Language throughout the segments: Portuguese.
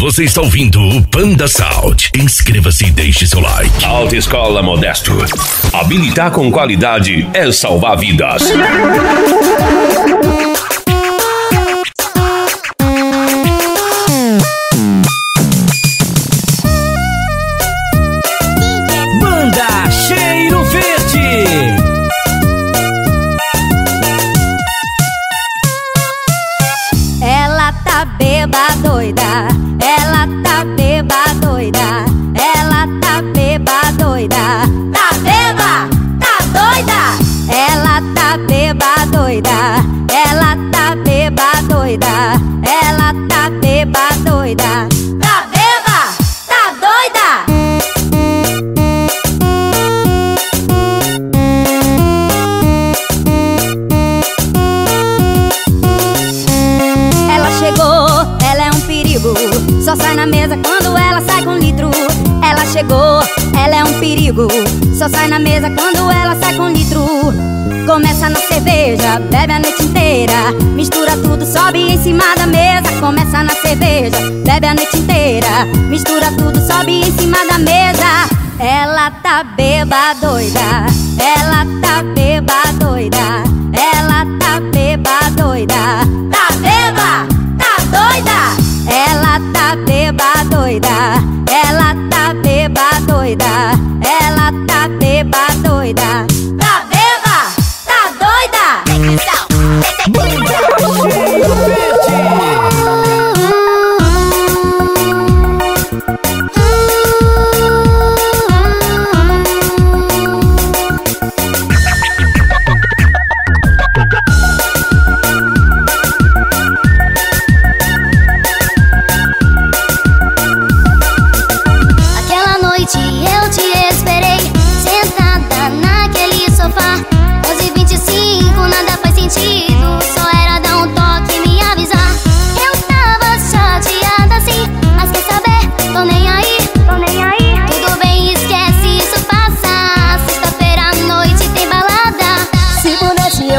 Você está ouvindo o Panda Sound. Inscreva-se e deixe seu like. Autoescola Modesto. Habilitar com qualidade é salvar vidas. Só sai na mesa quando ela sai com litro. Começa na cerveja, bebe a noite inteira. Mistura tudo, sobe em cima da mesa. Começa na cerveja, bebe a noite inteira. Mistura tudo, sobe em cima da mesa. Ela tá bêbada doida. Ela tá bêbada doida. Ela tá bêbada doida. Tá bêbada, tá doida. Ela tá bêbada doida. Ela tá bêbada doida. Ela tá bêbada doida. Tá bêbada, tá doida.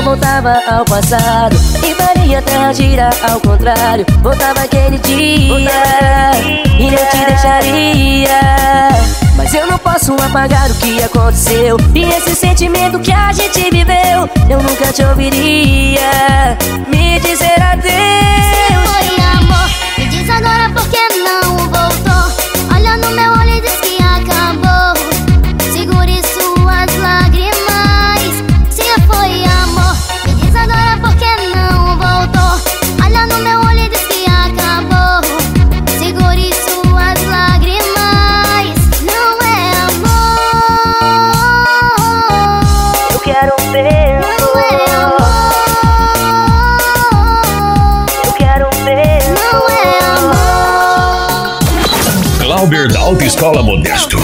Voltava ao passado e faria a terra girar ao contrário. Voltava aquele dia, e eu te deixaria. Mas eu não posso apagar o que aconteceu e esse sentimento que a gente viveu. Eu nunca te ouviria me dizer adeus. Se foi amor, me diz agora por que não voltou. Olha no meu olho e diz que acabou. Segure suas lágrimas. Glauber da Autoescola Modesto.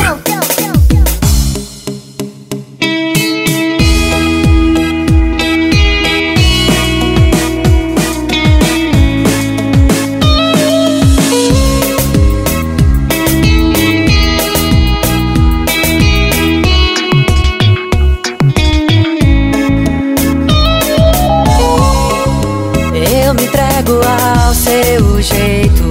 Eu me entrego ao seu jeito.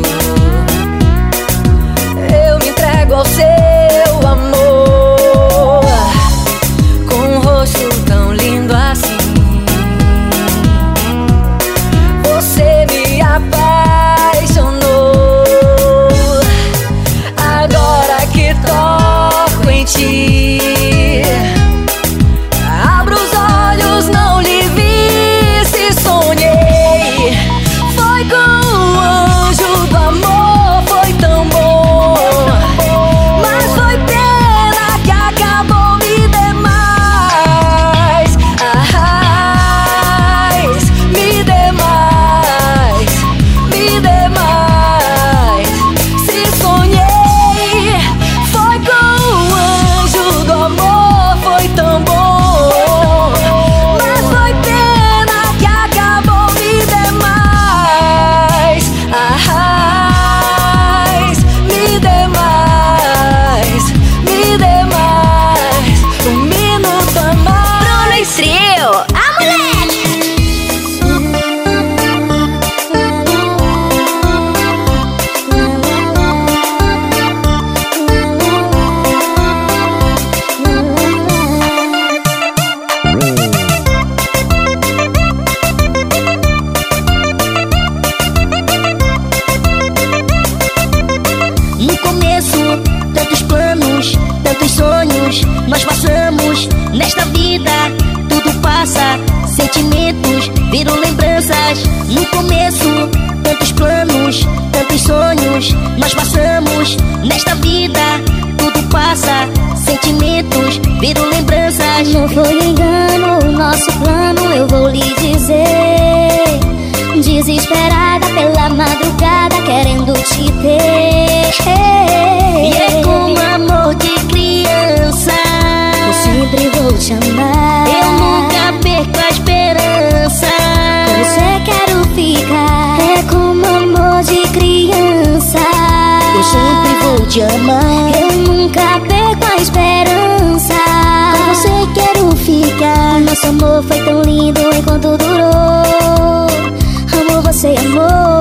Mas passa, sentimentos viram lembranças. Não foi engano, nosso plano, eu vou lhe dizer. Desesperada pela madrugada, querendo te ter. E é como amor de criança, eu sempre vou te amar. Eu nunca perco a esperança, com você quero ficar. É como amor de criança, eu sempre vou te amar. Eu nunca perco a esperança, com você quero ficar. Nosso amor foi tão lindo enquanto durou. Amo você, amor,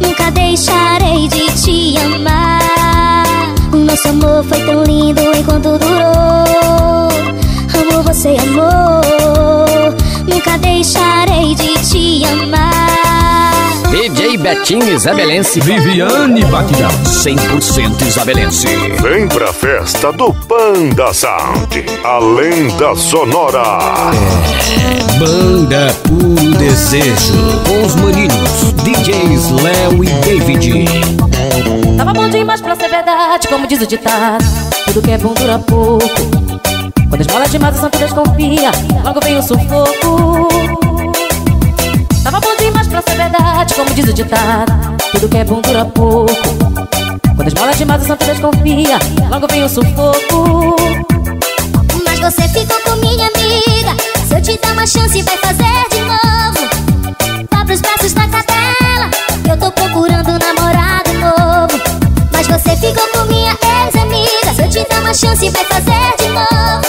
nunca deixarei de te amar. Nosso amor foi tão lindo enquanto durou. Amo você, amor, nunca deixarei de te amar. DJ Batinho, Isabelense, Viviane Batidão, 100% Isabelense. Vem pra festa do Panda Sound, a lenda sonora. Banda Puro Desejo, com os maninhos, DJs Léo e David. Tava bom demais pra ser verdade, como diz o ditado, tudo que é bom dura pouco. Quando esmola demais o santo desconfia, logo vem o sufoco. Tava bom demais pra ser verdade, como diz o ditado, tudo que é bom dura pouco. Quando esmola demais o santo desconfia, logo vem o sufoco. Mas você ficou com minha amiga, se eu te dar uma chance vai fazer de novo. Vá pros braços da cadela, eu tô procurando um namorado novo. Mas você ficou com minha ex-amiga, se eu te dar uma chance vai fazer de novo.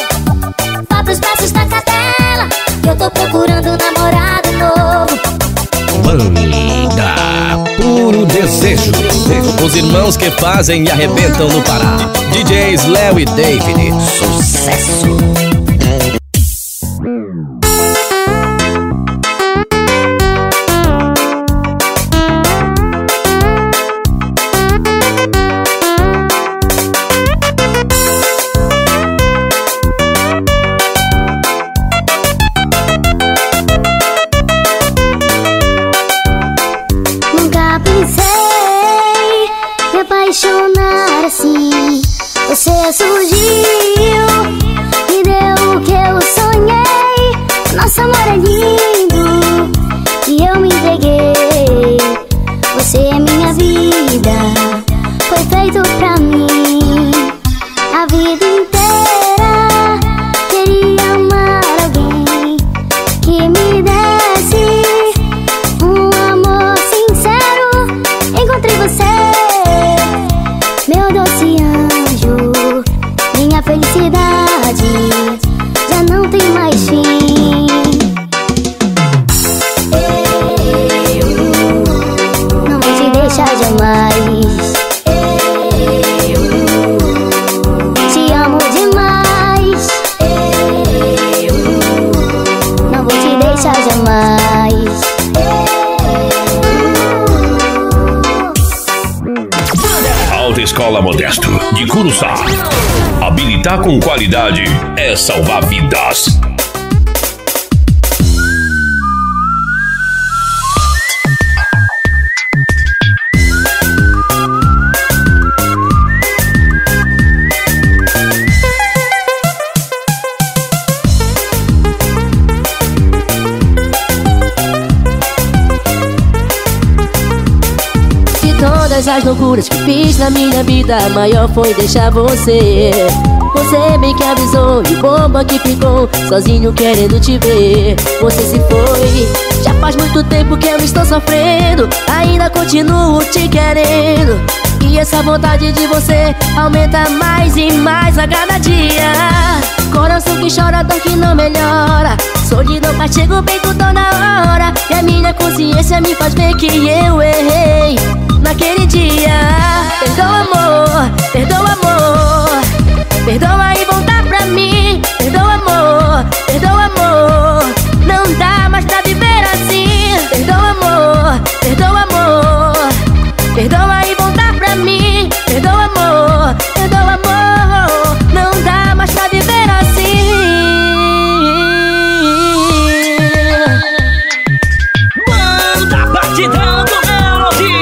Vá pros braços da cadela, eu tô procurando um namorado novo. Banda Puro Desejo, os irmãos que fazem e arrebentam no Pará, DJs Léo e David, sucesso. Você surgiu, me deu o que eu sonhei. Nosso amor é lindo e eu me entreguei. Você é minha vida, foi feito pra mim. A vida inteira queria amar alguém que me desse um amor sincero. Encontrei você, meu doce anjo. Minha felicidade já não tem mais fim. Eu não vou te deixar jamais. Eu te amo demais. Eu não vou te deixar jamais. Autoescola Modesto, de Curuçá. Habilitar com qualidade é salvar vidas. As loucuras que fiz na minha vida, a maior foi deixar você. Você bem que avisou e bomba que ficou, sozinho querendo te ver. Você se foi, já faz muito tempo que eu estou sofrendo, ainda continuo te querendo. E essa vontade de você aumenta mais e mais a cada dia. Coração que chora, dor que não melhora, solidão mas chego bem tudo na hora. E a minha consciência me faz ver que eu errei naquele dia. Perdoa amor, perdoa e volta pra mim. Perdoa amor, não dá mais pra viver assim. Perdoa amor, perdoa e volta pra mim. Perdoa amor, não dá mais pra viver assim. Manda batidão do Melody.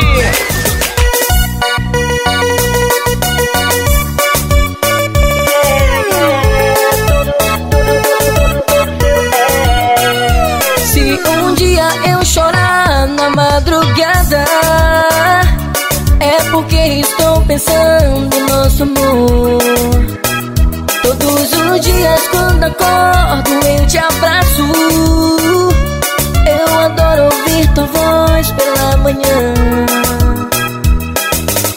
estou pensando em nosso amor. Todos os dias quando acordo eu te abraço. Eu adoro ouvir tua voz pela manhã.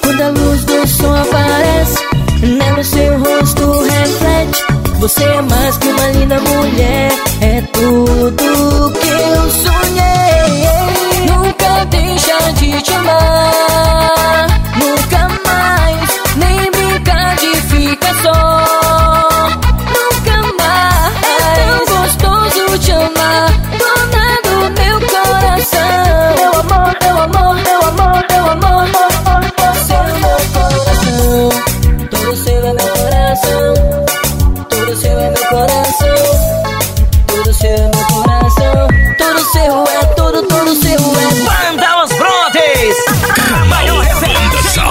Quando a luz do sol aparece, nela o seu rosto reflete. Você é mais que uma linda mulher, é tudo que eu sonhei. Nunca deixa de te amar, nunca mais, nem brincar de ficar só. Nunca mais, é tão gostoso te amar, dona do meu coração. Meu amor, meu amor, meu amor, meu amor, você é meu coração. Todo seu é meu coração. Todo seu é meu coração. Todo seu é meu coração. Todo seu é todo, todo seu é. Banda Los Brotes, a maior referência em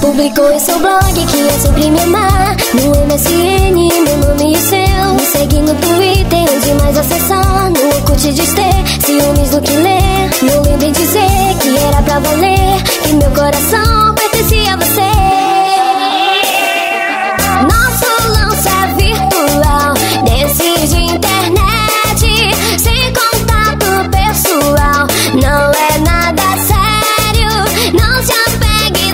publicou em seu blog que é sobre me amar. No MSN, meu nome e seu. Me segue no Twitter, onde mais acessar. No Orkut diz ter ciúmes do que ler. Não lembrem dizer que era pra valer, que meu coração pertencia a você. Nosso lance é virtual, desses de internet, sem contato pessoal. Não é nada sério, não se apegue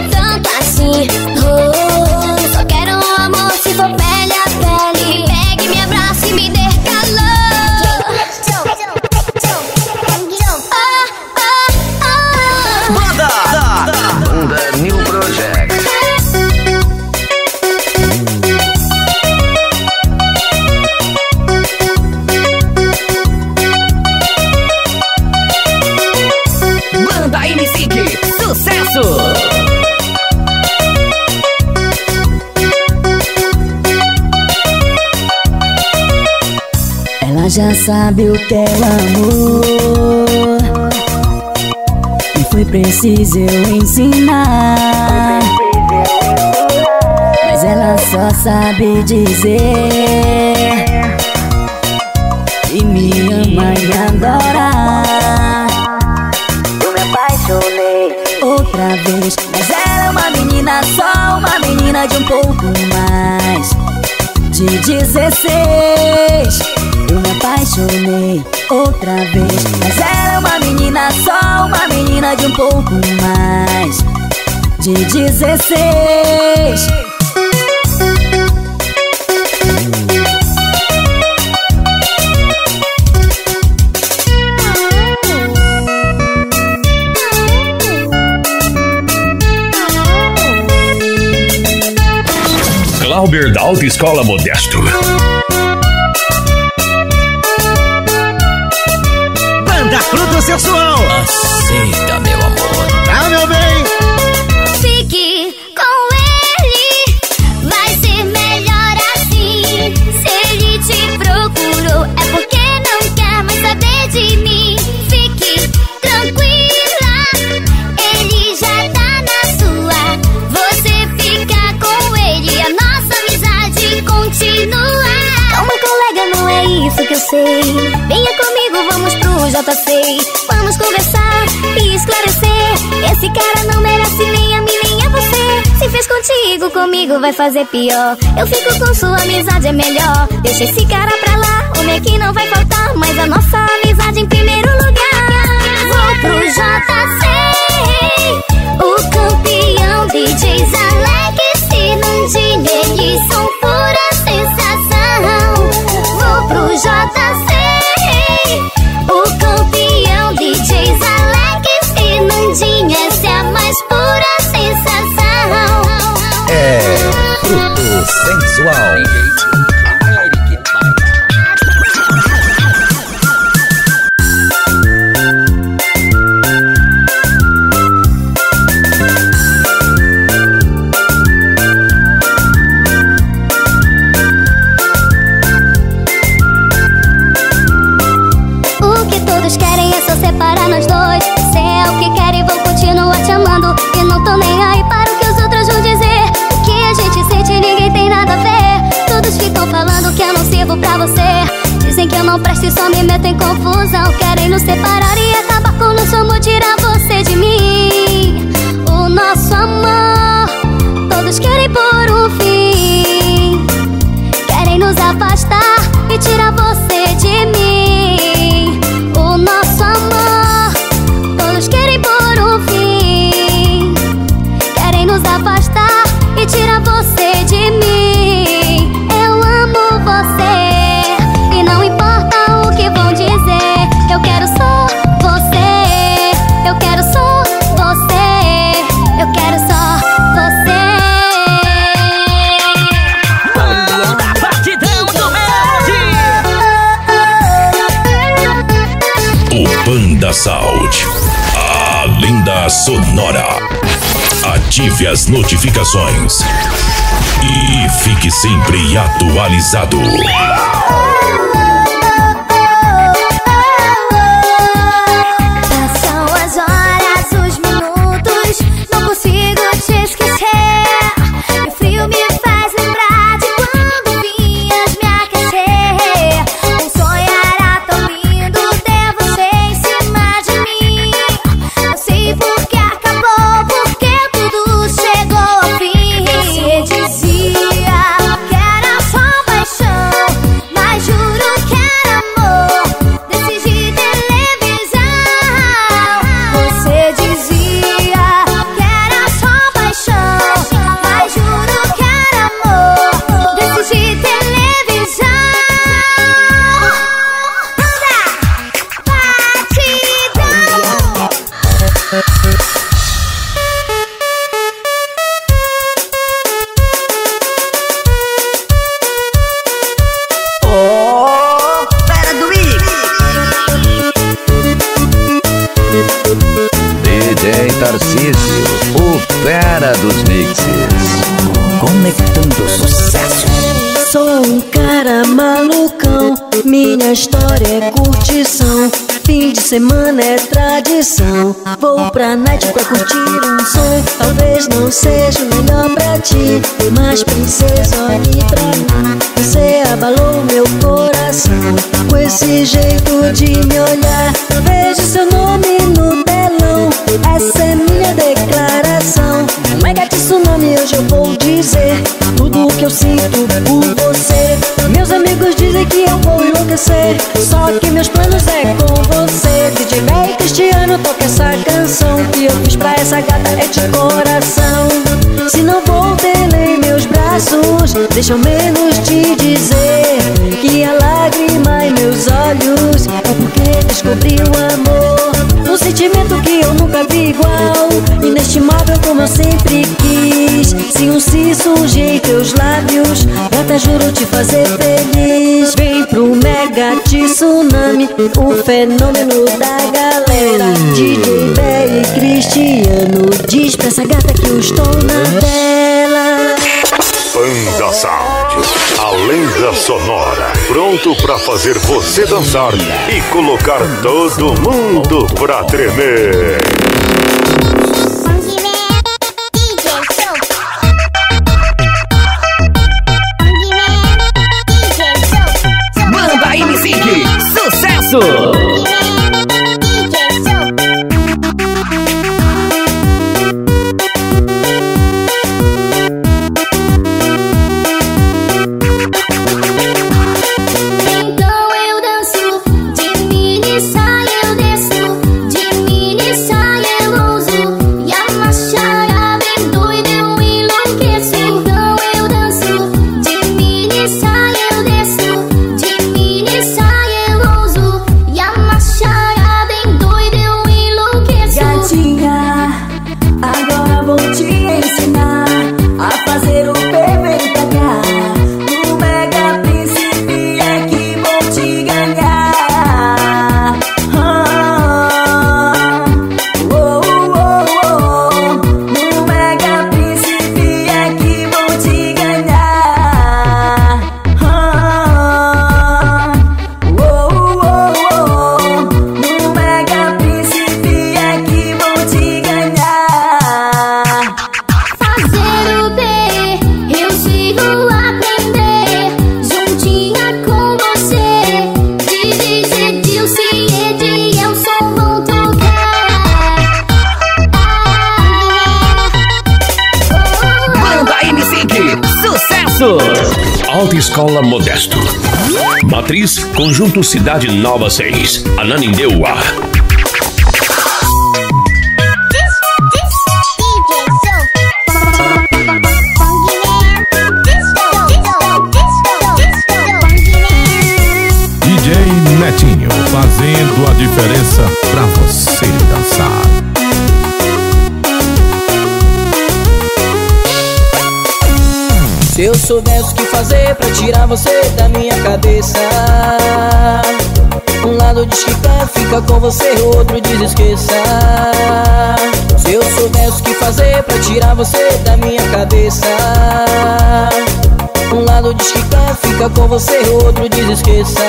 assim, oh, só quero um amor se for pele a pele. Pegue, me abrace e me dê calor. Banda New Project. Banda M5, sucesso. Já sabe o que é amor, e foi preciso eu ensinar. Mas ela só sabe dizer e me ama e adora. Eu me apaixonei outra vez, mas ela é uma menina só, uma menina de um pouco mais de 16. Eu me apaixonei outra vez, mas ela é uma menina só, uma menina de um pouco mais de 16. Glauber da Autoescola Modesto. Fruto sensual. Aceita, meu amor. Ah, meu bem. Fique com ele, vai ser melhor assim. Se ele te procurou, é porque não quer mais saber de mim. Fique tranquila, ele já tá na sua. Você fica com ele e a nossa amizade continua. Calma, colega, não é isso que eu sei. Venha comigo, vamos pro JC, vamos conversar e esclarecer. Esse cara não merece nem a mim nem a você. Se fez contigo, comigo vai fazer pior. Eu fico com sua amizade, é melhor. Deixa esse cara pra lá, o meu que não vai faltar. Mas a nossa amizade em primeiro lugar. Vou pro JC, o campeão DJs Alex e Nandinho, eles são pura sensação. Vou pro JC, o campeão DJs Alex e Nandinho, essa é a mais pura sensação. É fruto sensual. não presta e só me metem em confusão. Querem nos separar e acabar com o nosso amor, tirar você de mim. O nosso amor todos querem por um fim. Querem nos afastar e tirar você de mim. O nosso amor todos querem por um fim. Querem nos afastar e tirar você de mim. Eu amo você e não importa o que vão dizer. Eu quero só você. Eu quero só você. Eu quero só você. Panda Sound, a linda sonora. Ative as notificações e fique sempre atualizado. Passam as horas, os minutos, não consigo te esquecer. O frio me faz lembrar de quando vinhas me aquecer. Minha história é curtição, fim de semana é tradição. Vou pra night pra curtir um som. Talvez não seja o melhor pra ti, mas princesa, olhe pra mim. Você abalou meu coração com esse jeito de me olhar. Vejo seu nome no telão, essa é minha declaração. Mãe gata, tsunami, hoje eu vou dizer tudo o que eu sinto por você. Meus amigos dizem que eu vou enlouquecer, só que meus planos é com você. DJ Bell e Cristiano, toca essa canção que eu fiz pra essa gata, é de coração. Se não vou ter em meus braços, deixa ao menos te dizer que a lágrima em meus olhos é porque descobri o amor. Um sentimento que eu nunca vi igual, inestimável como eu sempre quis. Se um si surgir teus lábios, gata, juro te fazer feliz. Vem pro mega tsunami, o fenômeno da galera. DJ Bell e Cristiano, diz pra essa gata que eu estou na tela. Panda Sound, a lenda sonora, pronto pra fazer você dançar e colocar todo mundo pra tremer. Banda M5, sucesso! Então eu danço de mini saia, eu desço de mini saia. Autoescola Modesto. Matriz, Conjunto Cidade Nova 6, Ananindeua. DJ Netinho, fazendo a diferença pra você dançar. Se eu soubesse o que fazer pra tirar você da minha cabeça. Um lado diz que quer ficar com você, o outro diz esqueça. Se eu soubesse o que fazer pra tirar você da minha cabeça. Um lado diz que quer ficar com você, o outro diz esqueça.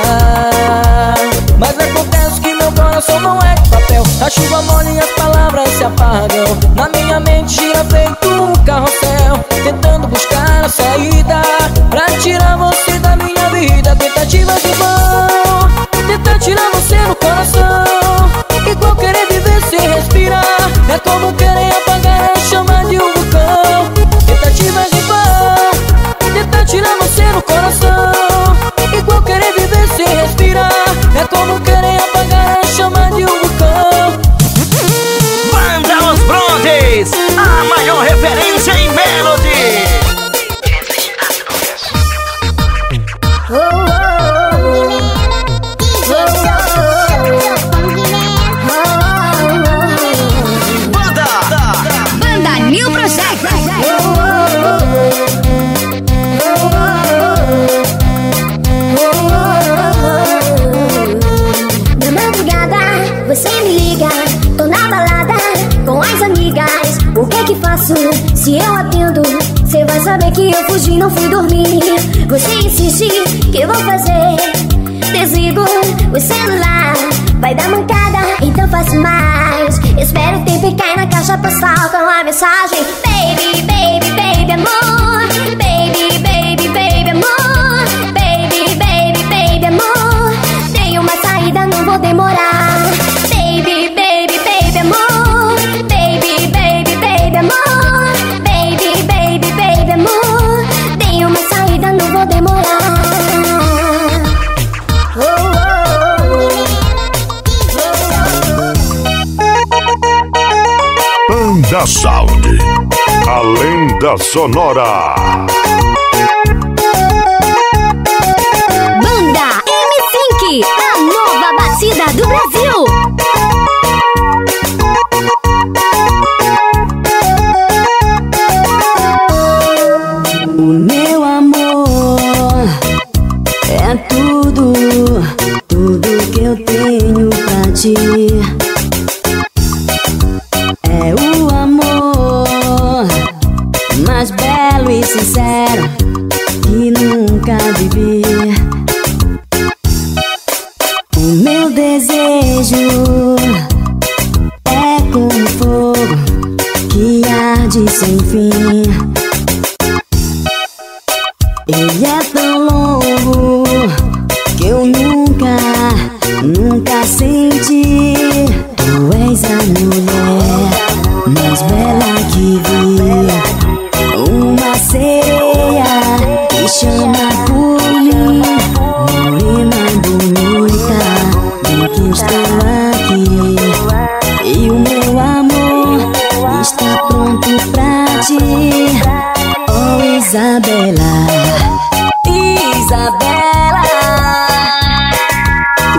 Mas acontece que meu coração não é de papel. A chuva molha e as palavras se apagam. Na minha mente gira feito um carrossel, tentando buscar a saída pra tirar você da minha vida. Tentativa de mão, tentar tirar você do coração. Igual querer viver sem respirar, é como querer apagar a chama de um vulcão. Tentativa de mão, tentar tirar você do coração. Igual querer viver sem respirar, é como querer apagar a chama de um vulcão. Banda Los Brotes, a maior referência em Melody. Se eu atendo, cê vai saber que eu fugi, não fui dormir. Você insiste, que eu vou fazer? Desligo o celular, vai dar mancada, então faço mais. Espero o tempo e cai na caixa postal com a mensagem: baby, baby, baby, amor. Baby, baby, baby, amor. Baby, baby, baby, amor. Tem uma saída, não vou demorar. Baby, baby, baby, amor. Baby, baby, baby, amor. Panda Sound, a lenda sonora. Banda M5, a nova batida do Brasil. O meu amor é tudo, tudo que eu tenho pra ti. Sincero que nunca vivi. O meu desejo é como fogo que arde sem fim. Ele é tão longo que eu nunca, nunca senti. Tu és a mulher mais bela que vi. Uma sereia que chama por mim, morena bonita, bem que estou aqui. E o meu amor está pronto pra ti. Oh Isabela, Isabela, tu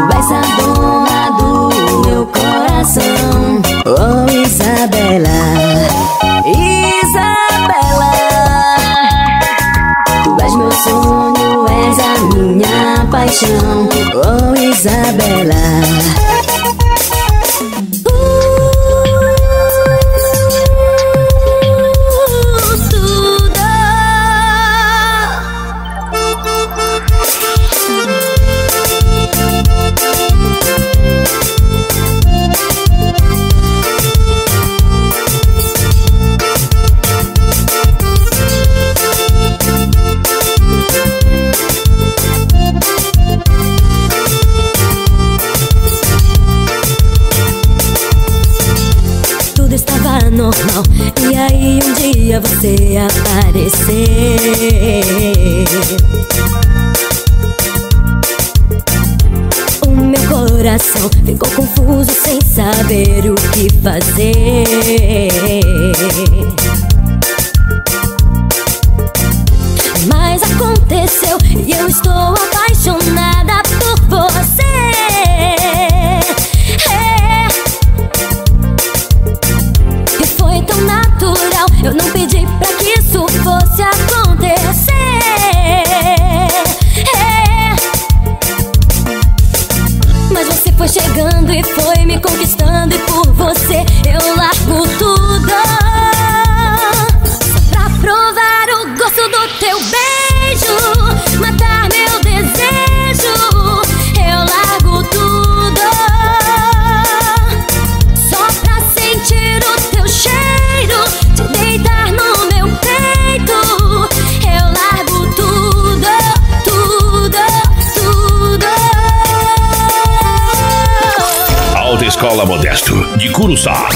és a dona do meu coração. Oh Isabela, Isabela, sonho, és a minha paixão, oh Isabela. Tudo estava normal. E aí um dia você apareceu. O meu coração ficou confuso sem saber o que fazer. Mas aconteceu e eu estou apaixonada por você. E foi tão natural, eu não pedi pra que isso fosse acontecer. Mas você foi chegando e foi me conquistando, e por você eu largo tudo. Só pra provar o gosto do teu beijo, matar meu desejo, eu largo tudo. Só pra sentir o teu cheiro, te deitar no meu peito, eu largo tudo, tudo, tudo. Autoescola Modesto, de Curuçá.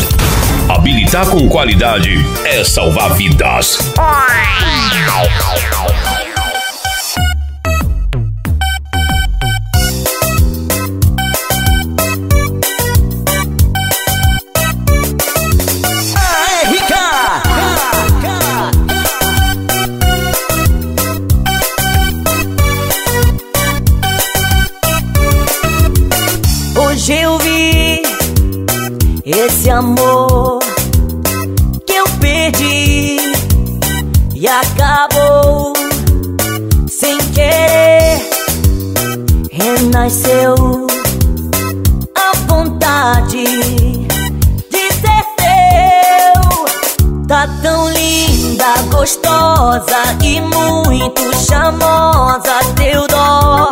Habilitar com qualidade é salvar vidas. Hoje eu vi esse amor que eu perdi e acabou sem querer. Renasceu a vontade de ser teu. Tá tão linda, gostosa e muito chamosa, teu dó.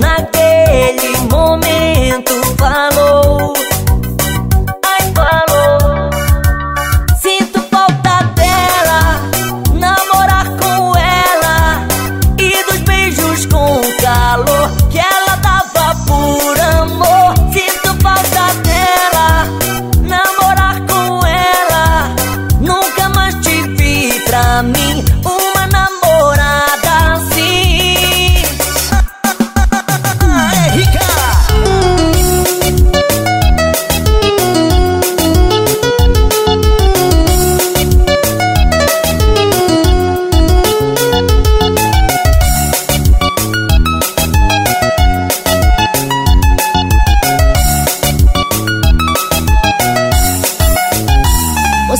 Naquele momento falou, ai falou. Sinto falta dela, namorar com ela e dos beijos com calor que ela dava por amor. Sinto falta dela, namorar com ela, nunca mais te vi pra mim.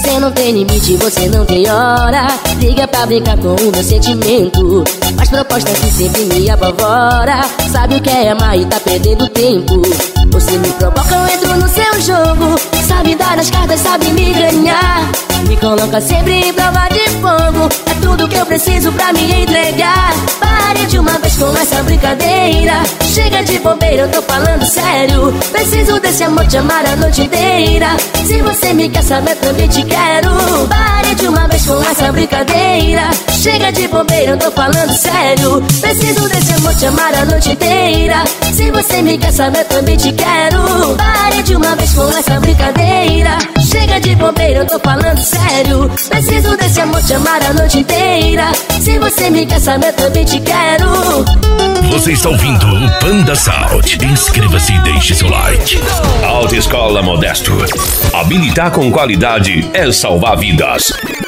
Você não tem limite, você não tem hora. Liga pra brincar com o meu sentimento. Faz proposta que sempre me apavora. Sabe o que é amar e tá perdendo tempo. Você me provoca, eu entro no seu jogo. Sabe dar nas cartas, sabe me ganhar. Me coloca sempre em prova de fogo. É tudo que eu preciso pra me entregar. Pare de uma vez com essa brincadeira. Chega de bobeira, eu tô falando sério. Preciso desse amor te amar a noite inteira. Se você me quer saber, também te quero. Pare de uma vez com essa brincadeira. Chega de bobeira, eu tô falando sério. Preciso desse amor te amar a noite inteira. Se você me quer saber, também te quero. Pare de uma vez com essa brincadeira. Chega de bobeira, eu tô falando sério. Preciso desse amor te amar a noite inteira. Se você me quer saber, também te quero. Você está ouvindo o Panda Sound. Inscreva-se e deixe seu like. Autoescola Modesto. Habilitar com qualidade é salvar vidas.